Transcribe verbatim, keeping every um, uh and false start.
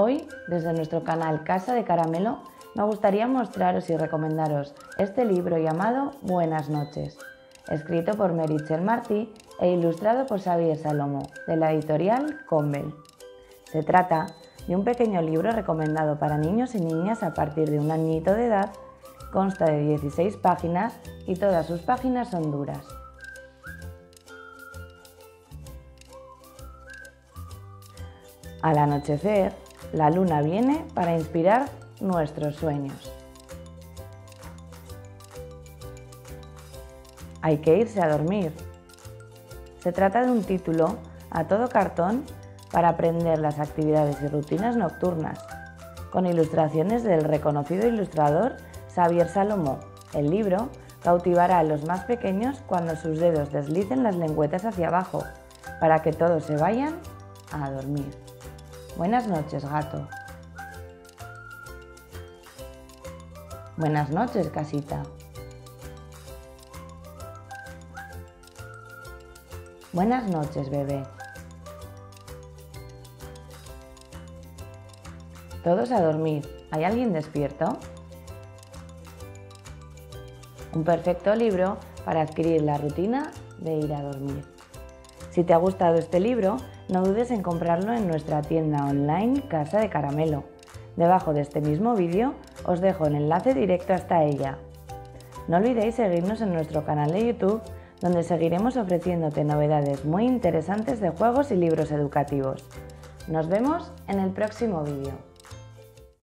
Hoy, desde nuestro canal Casa de Caramelo, me gustaría mostraros y recomendaros este libro llamado Buenas noches, escrito por Meritxell Martí e ilustrado por Xavier Salomó, de la editorial Combel. Se trata de un pequeño libro recomendado para niños y niñas a partir de un añito de edad, consta de dieciséis páginas y todas sus páginas son duras. Al anochecer, la luna viene para inspirar nuestros sueños. Hay que irse a dormir. Se trata de un título a todo cartón para aprender las actividades y rutinas nocturnas, con ilustraciones del reconocido ilustrador Xavier Salomó. El libro cautivará a los más pequeños cuando sus dedos deslicen las lengüetas hacia abajo, para que todos se vayan a dormir. Buenas noches, gato. Buenas noches, casita. Buenas noches, bebé. Todos a dormir. ¿Hay alguien despierto? Un perfecto libro para adquirir la rutina de ir a dormir. Si te ha gustado este libro, no dudes en comprarlo en nuestra tienda online Casa de Caramelo. Debajo de este mismo vídeo os dejo el enlace directo hasta ella. No olvidéis seguirnos en nuestro canal de YouTube, donde seguiremos ofreciéndote novedades muy interesantes de juegos y libros educativos. Nos vemos en el próximo vídeo.